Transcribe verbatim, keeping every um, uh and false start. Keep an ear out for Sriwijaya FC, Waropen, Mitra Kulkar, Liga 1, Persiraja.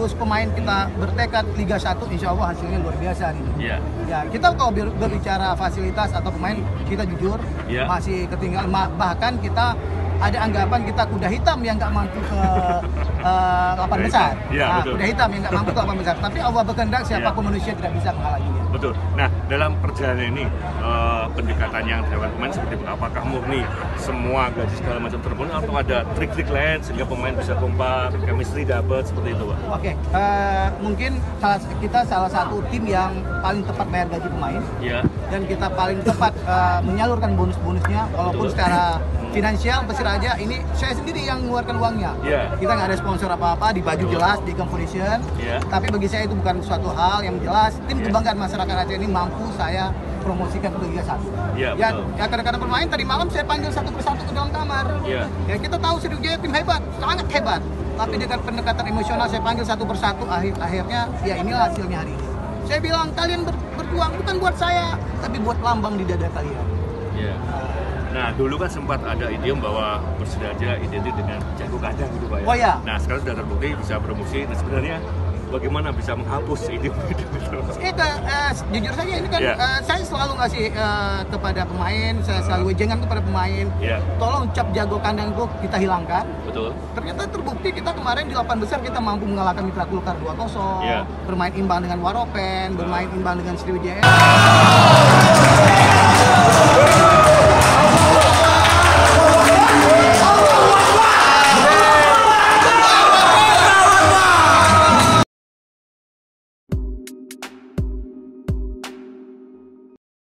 terus pemain kita bertekad Liga satu, insya Allah hasilnya luar biasa nih. Yeah. Ya, kita kalau berbicara fasilitas atau pemain, kita jujur yeah. masih ketinggalan. Bahkan kita ada anggapan kita kuda hitam yang nggak mampu ke uh, lapan besar. Ya, nah, kuda hitam yang nggak mampu ke lapan besar. Tapi Allah berkehendak, siapapun ya. manusia tidak bisa menghalanginya. Betul. Nah, dalam perjalanan ini uh, pendekatan yang dilakukan pemain seperti apakah murni semua gaji segala macam terpenuhi atau ada trik-trik lain sehingga pemain bisa kompak, chemistry dapat seperti itu, Pak? Oke, okay. uh, mungkin salah, kita salah satu tim yang paling tepat bayar gaji pemain. Ya. Dan kita paling tepat uh, menyalurkan bonus-bonusnya, walaupun Betul. secara finansial aja ini saya sendiri yang mengeluarkan uangnya. Yeah. Kita nggak ada sponsor apa-apa, di baju jelas, di camp condition. Yeah. Tapi bagi saya itu bukan suatu hal yang jelas. Tim yeah. kebanggaan masyarakat Aceh ini mampu saya promosikan ke Liga satu. Yeah, ya, ya kadang-kadang pemain tadi malam saya panggil satu persatu ke dalam kamar. Yeah. Ya kita tahu Sriwijaya tim hebat, sangat hebat. Tapi dengan pendekatan emosional saya panggil satu persatu, akhir akhirnya ya inilah hasilnya hari ini. Saya bilang kalian ber berjuang bukan buat saya, tapi buat lambang di dada kalian. Yeah. Nah, dulu kan sempat ada idiom bahwa Persiraja identik dengan jago kandang gitu, Pak ya? Oh ya. Nah, sekarang sudah terbukti bisa promosi. Nah, sebenarnya bagaimana bisa menghapus idiom itu? Itu, uh, jujur saja ini kan, yeah. uh, saya selalu ngasih uh, kepada pemain, saya selalu wejangan kepada pemain, yeah. tolong cap jago kandang itu kita hilangkan. Betul. Ternyata terbukti kita kemarin di delapan besar kita mampu mengalahkan Mitra Kulkar dua kosong, yeah. bermain imbang dengan Waropen, bermain imbang dengan Sriwijaya.